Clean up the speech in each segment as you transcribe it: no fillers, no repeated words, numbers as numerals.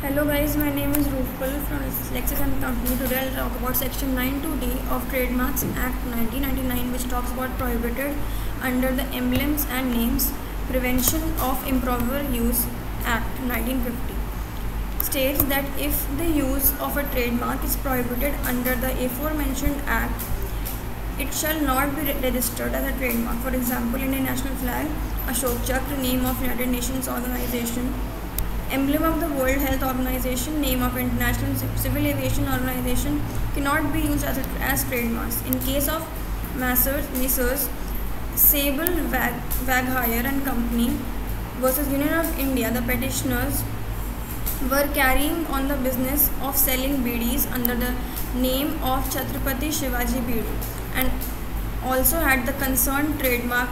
Hello guys, my name is Rupakul from Lexis and Company. Today I'll talk about Section 92D of Trademarks Act 1999, which talks about prohibited under the Emblems and Names Prevention of Improper Use Act 1950. States that if the use of a trademark is prohibited under the aforementioned act, it shall not be registered as a trademark. For example, Indian national flag, Ashok Chakra, name of United Nations organization, emblem of the World Health Organization, name of International Civil Aviation Organization cannot be used as trademarks. In case of Messrs. Sable, Waghire and Company versus Union of India, the petitioners were carrying on the business of selling BDs under the name of Chhatrapati Shivaji Bidi and also had the concerned trademark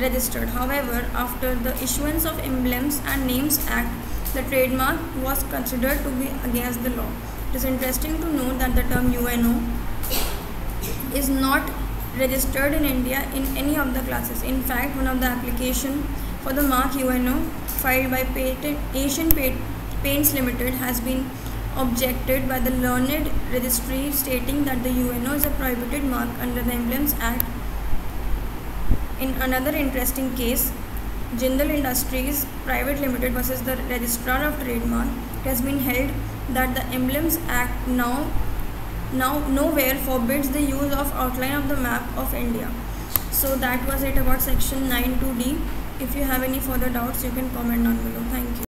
registered. However, after the issuance of Emblems and Names Act, the trademark was considered to be against the law. It is interesting to note that the term UNO is not registered in India in any of the classes. In fact, one of the application for the mark UNO filed by Asian Paints Limited has been objected by the learned registry, stating that the UNO is a prohibited mark under the Emblems Act. In another interesting case, Jindal Industries Private Limited versus the Registrar of Trademark, it has been held that the Emblems Act now nowhere forbids the use of outline of the map of India. So that was it about Section 92D. If you have any further doubts, you can comment down below. Thank you.